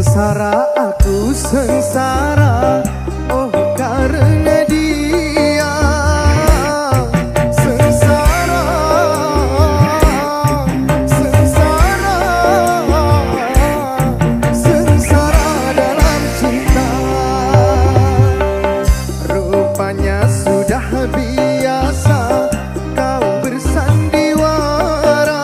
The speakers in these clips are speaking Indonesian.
sengsara, aku sengsara, oh karena dia. Sengsara, sengsara, sengsara dalam cinta. Rupanya sudah biasa kau bersandiwara,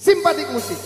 simpatik musik.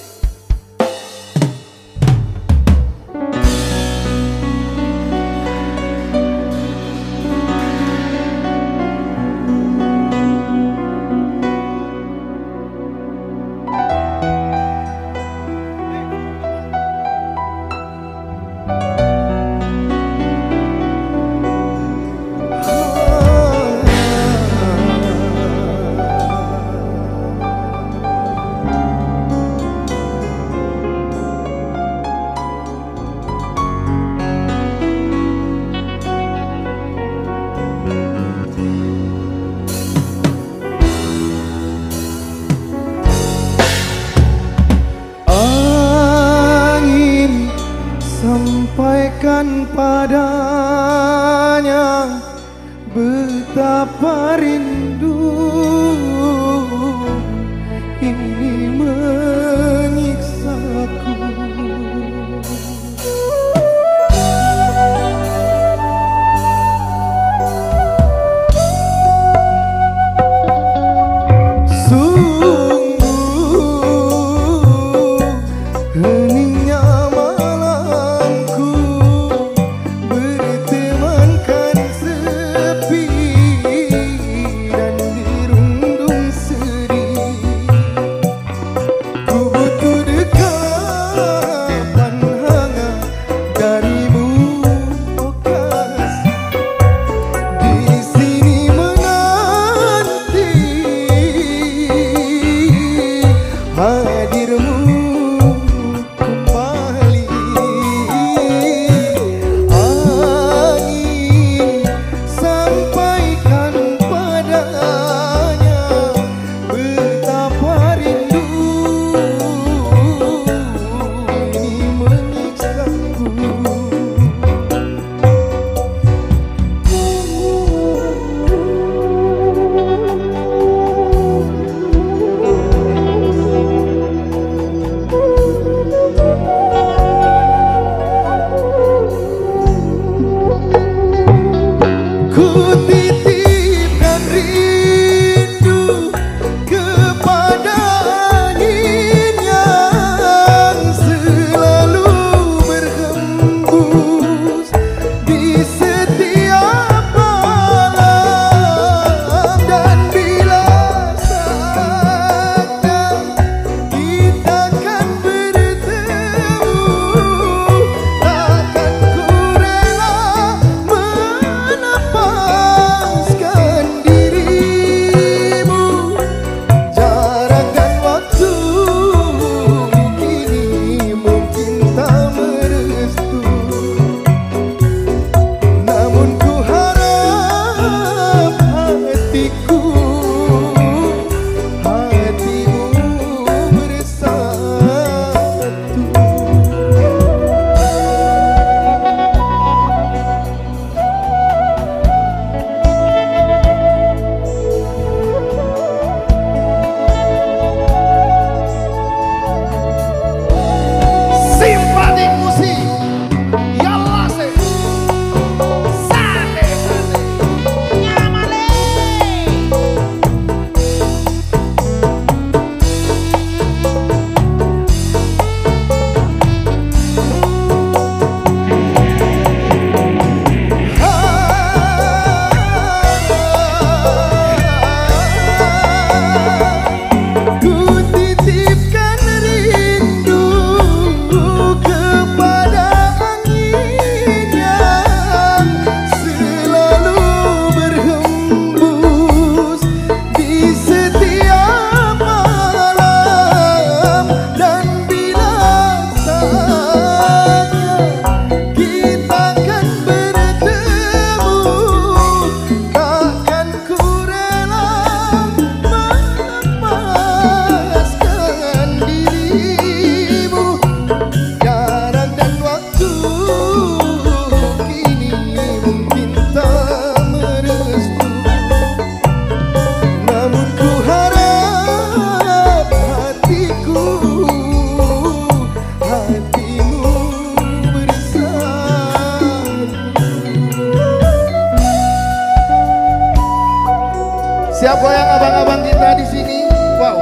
Siap goyang abang-abang kita di sini. Wow,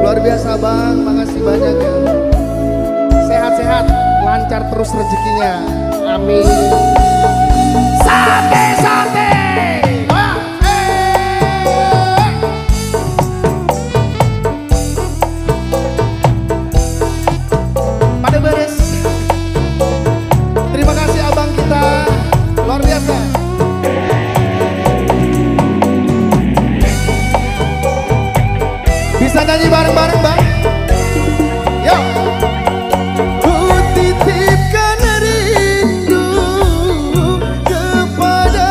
luar biasa bang, makasih banyak ya. Sehat-sehat, lancar terus rezekinya. Amin. Sate-sate. Bisa nyanyi bareng-bareng bang. Yo. Ku titipkan rindu kepada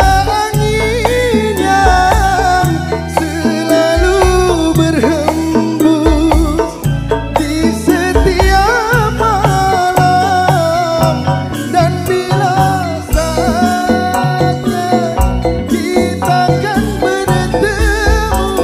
angin yang selalu berhembus di setiap malam. Dan bila saatnya kita akan bertemu,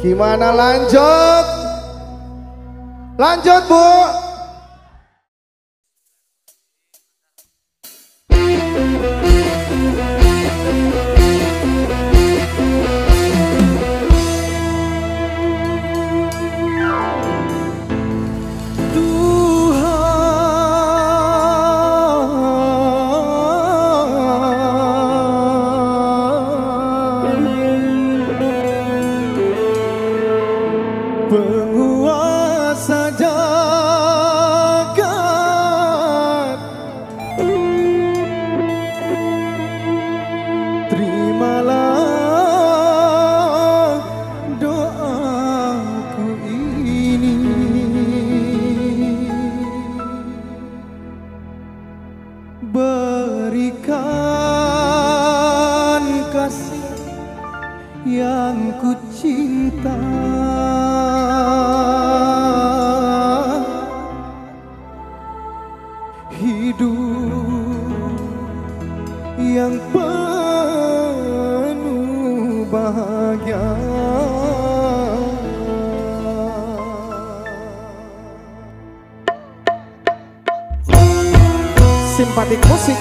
gimana lanjut? Lanjut Bu. Penguasa jagat, terimalah doaku ini. Berikan kasih yang ku cinta, yang penuh bahagia. Simpatik musik.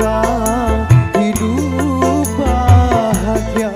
Engkau hidup bahagia.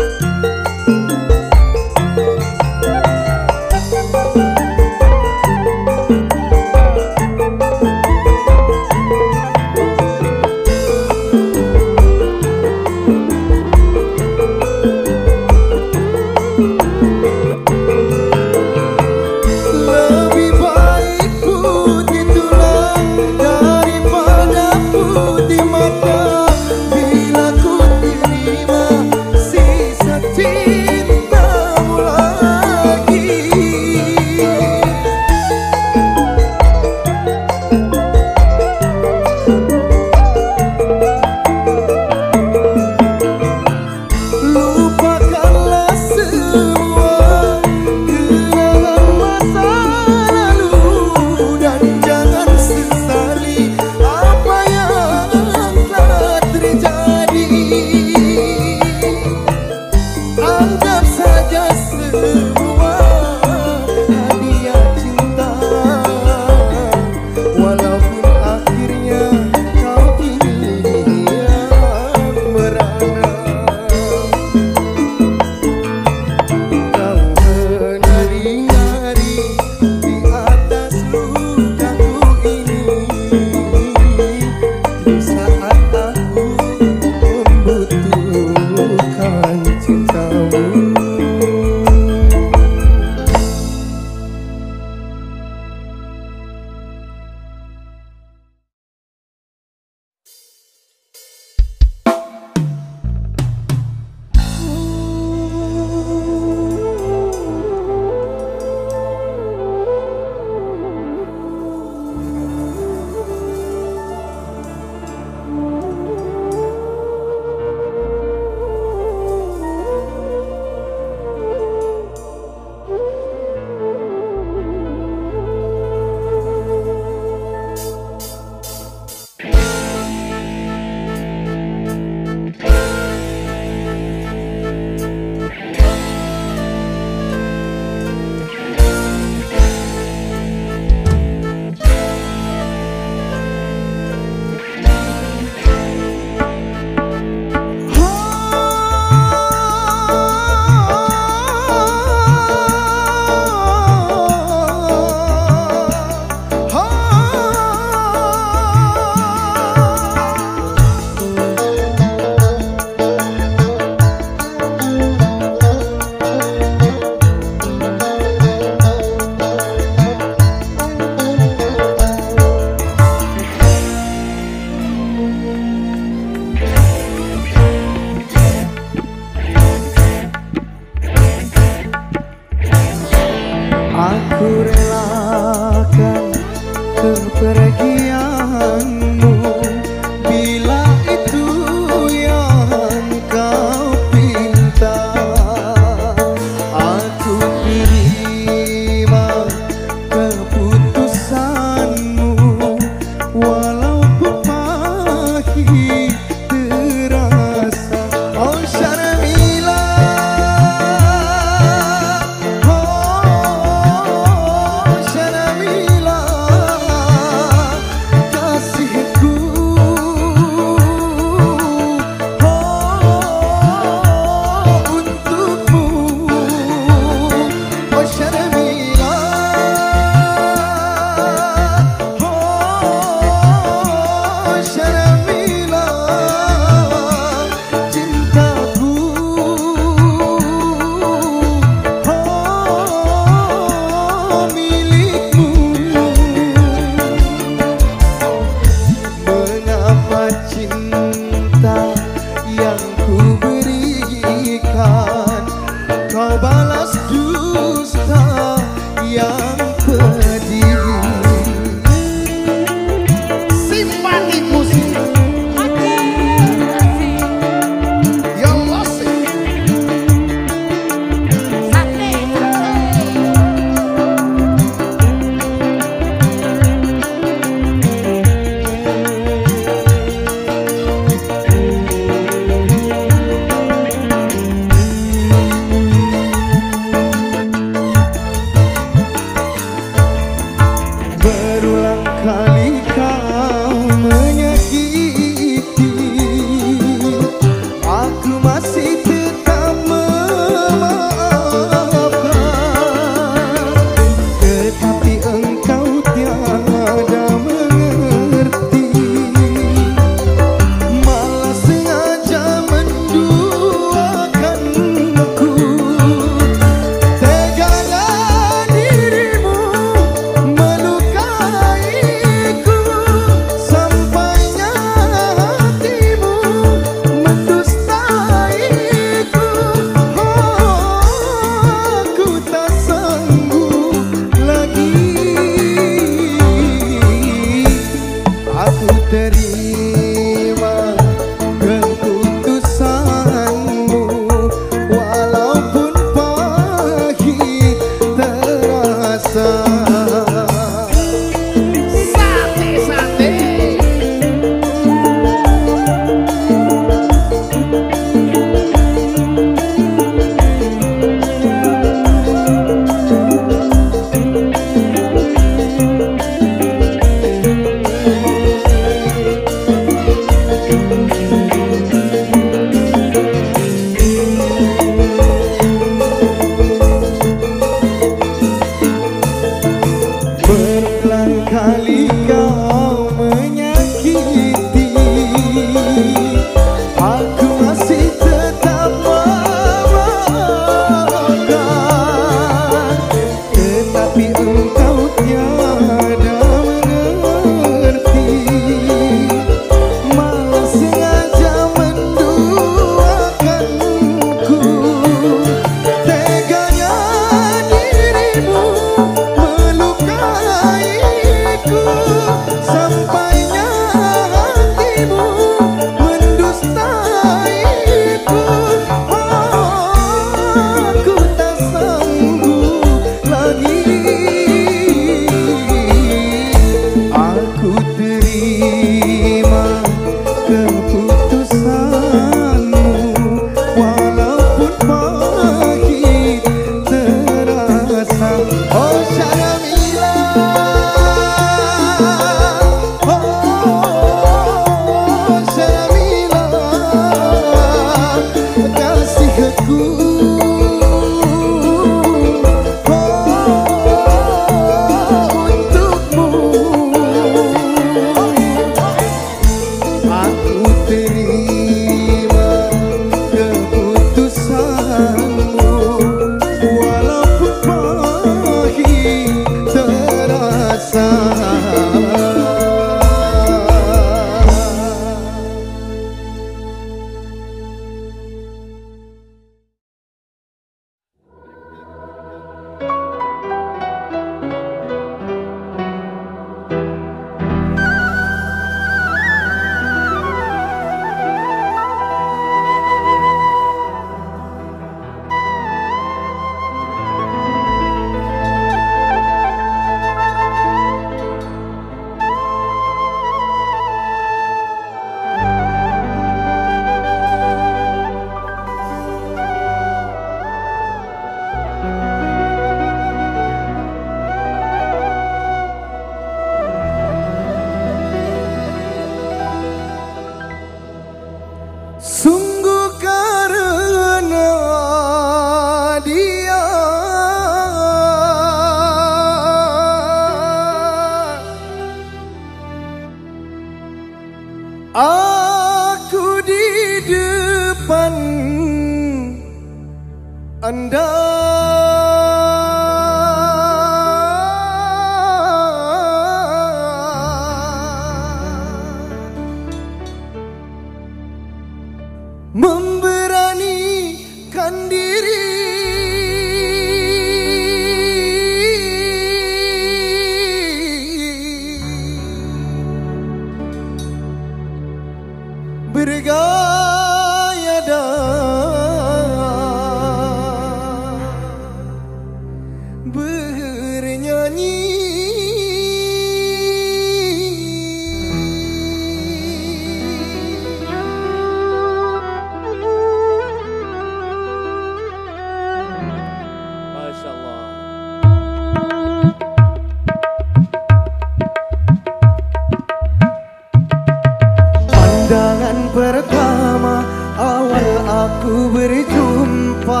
ku berjumpa.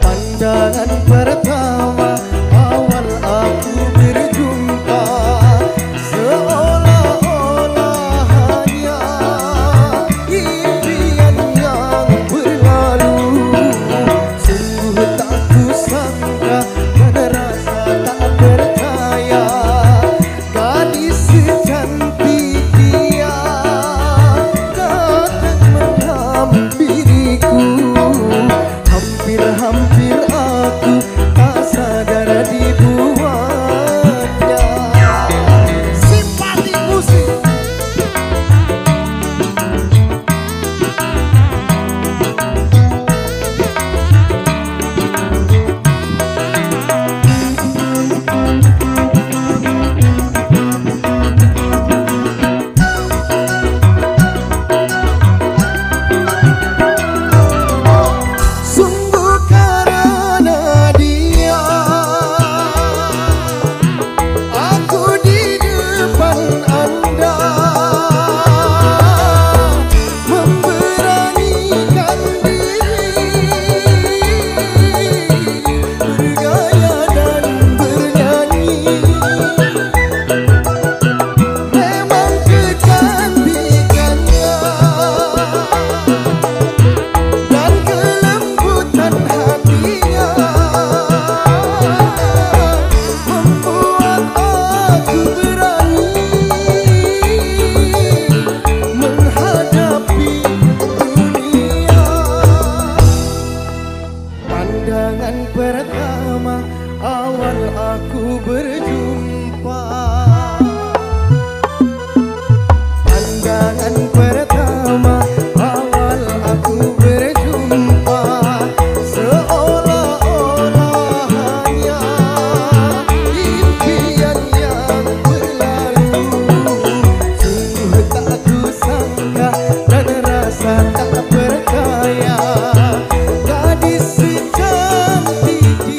Pandangan pertama awal aku berjumpa, seolah-olah hanya impian yang berlalu. Sungguh tak kusangka dan rasa tak percaya, gadis secantik pertama awal aku berjumpa. Pandangan pertama awal aku berjumpa, seolah-olah hanya impian yang berlalu. Sungguh tak kusangka dan rasa tak percaya, gadis secantik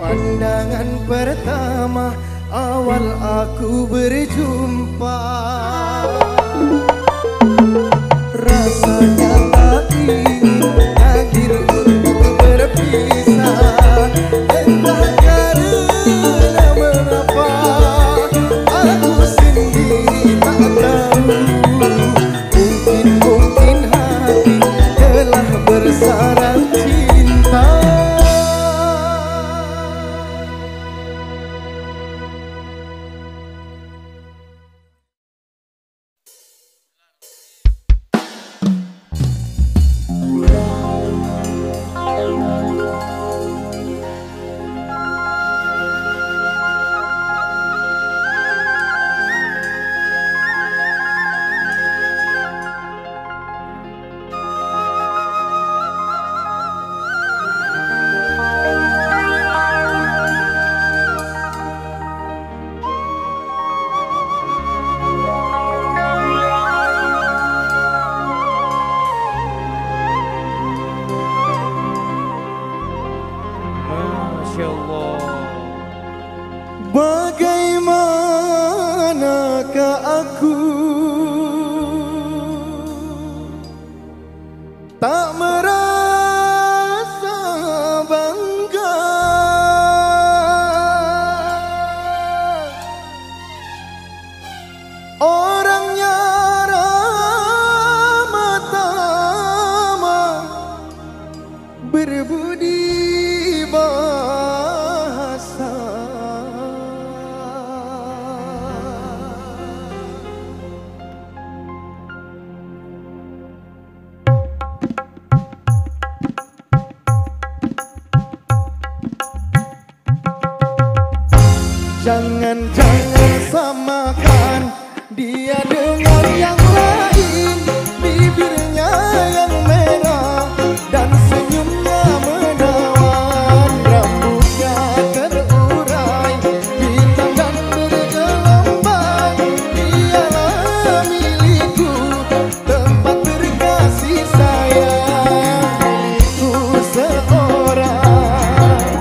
awal aku berjumpa. Rasanya tak ingin hadir untuk berpisah, entah karena mengapa aku sendiri tak tahu. Mungkin hati telah bersarang cinta. Bagaimana Jangan samakan dia dengan yang lain. Bibirnya yang merah dan senyumnya menawan, rambutnya terurai, bintang dan bergelombang. Dialah milikku, tempat berkasih sayang. Milikku seorang.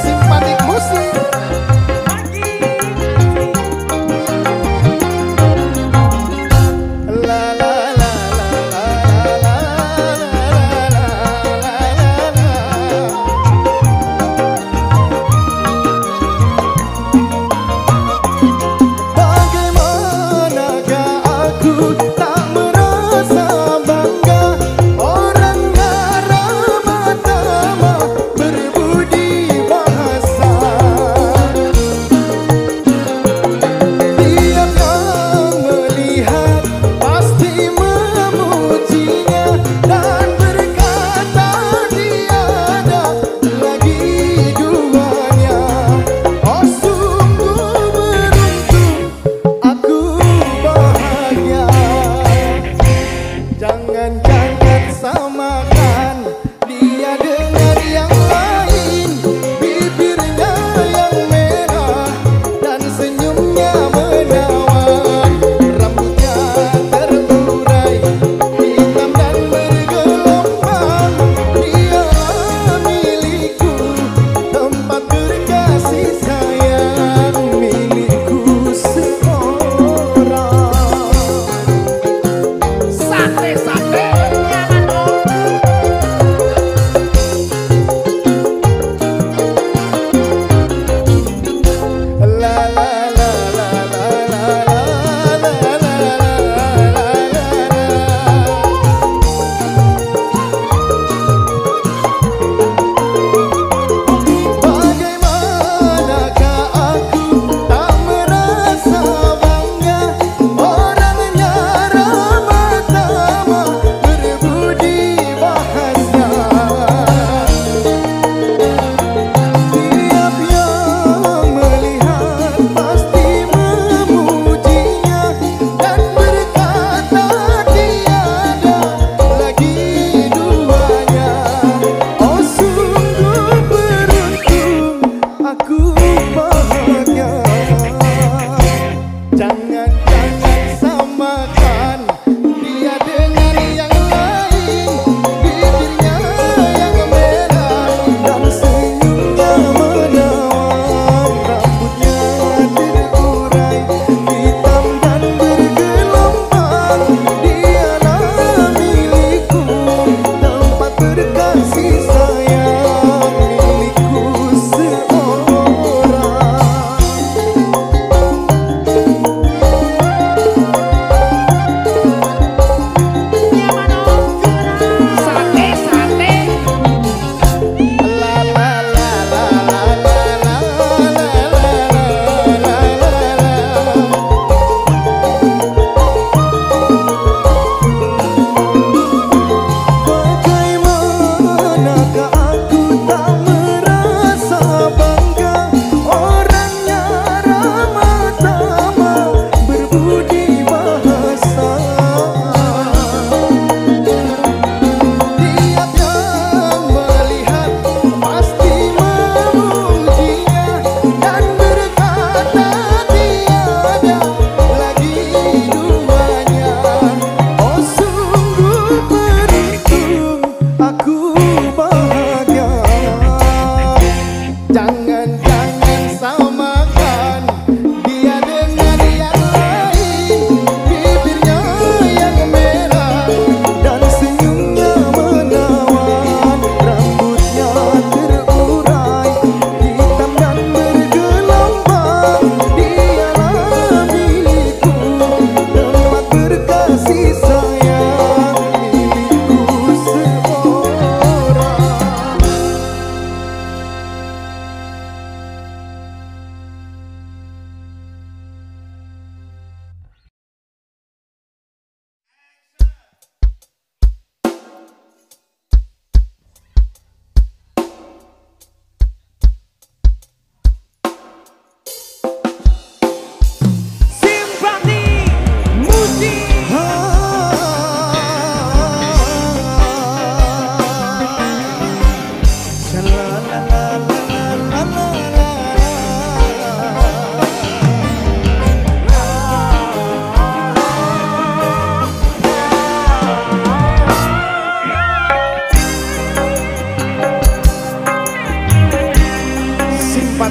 Simpatik musik.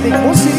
Melodi musik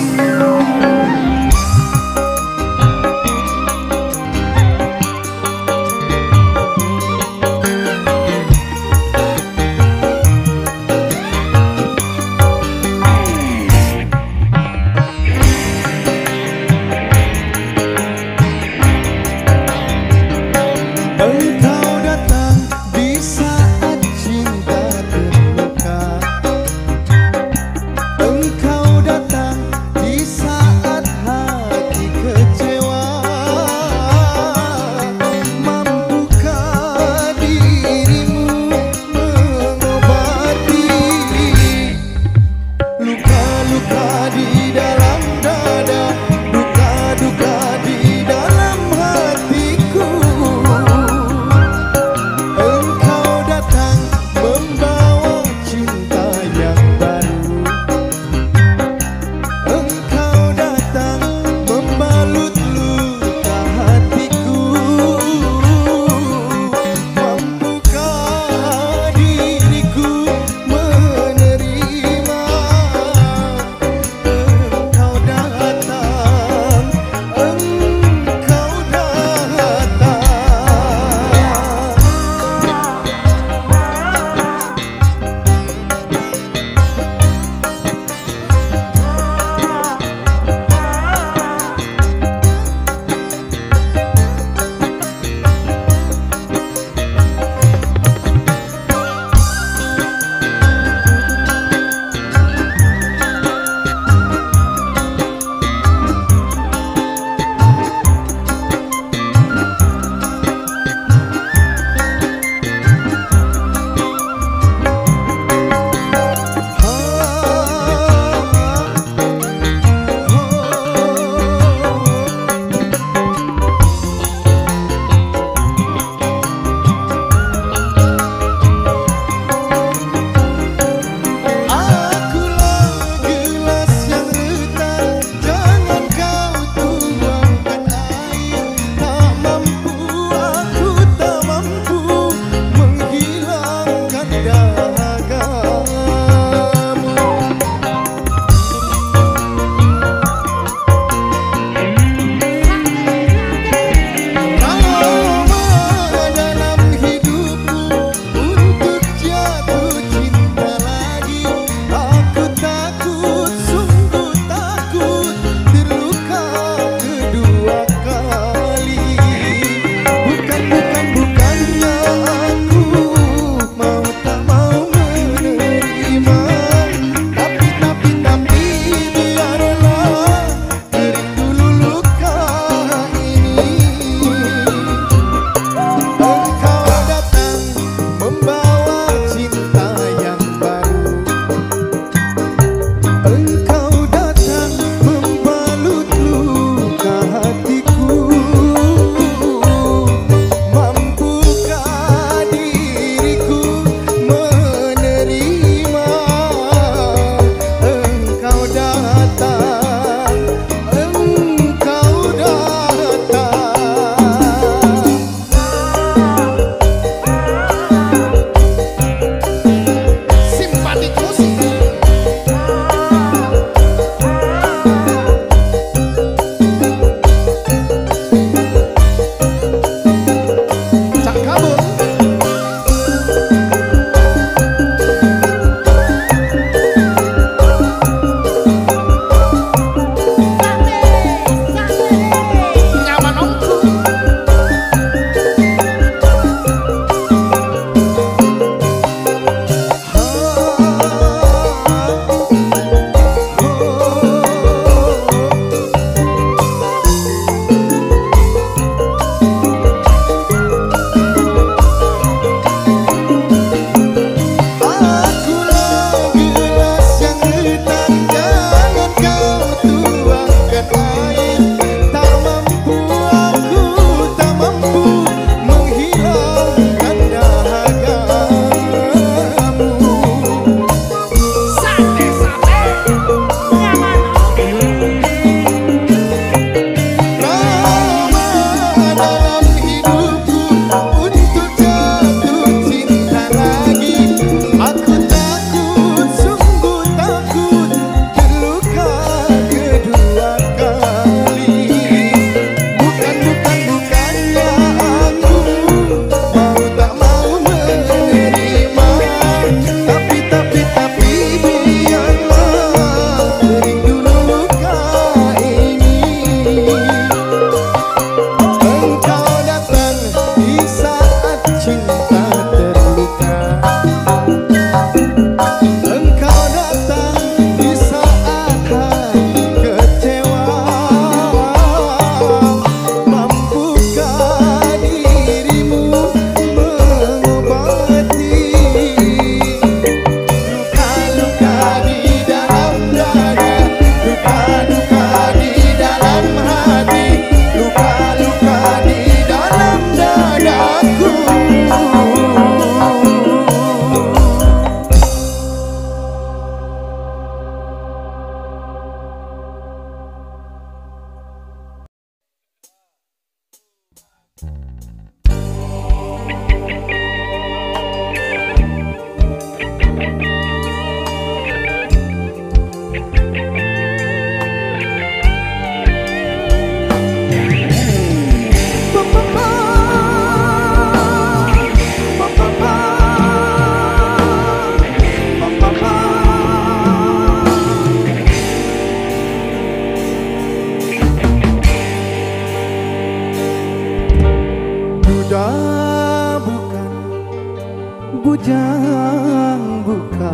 Jangan buka,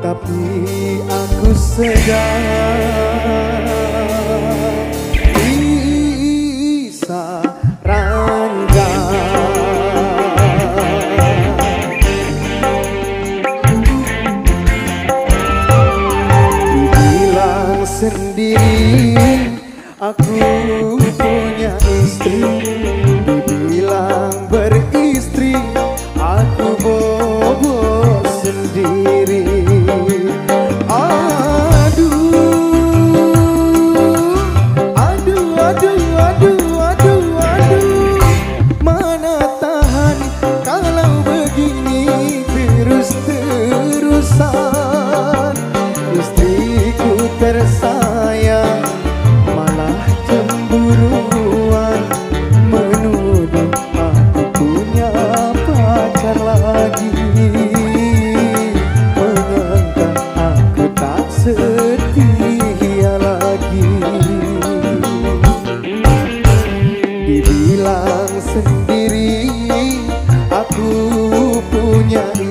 tapi aku sedang disarangkan. Bilang sendiri aku punya istri, dibilang beristri aku bobo sendiri. Aduh, mana tahan kalau begini terus-terusan. Istriku tersayang malah cemburuan, menuduh aku punya pacar lagi. Mengangkat aku tak setia lagi. Dibilang sendiri aku punya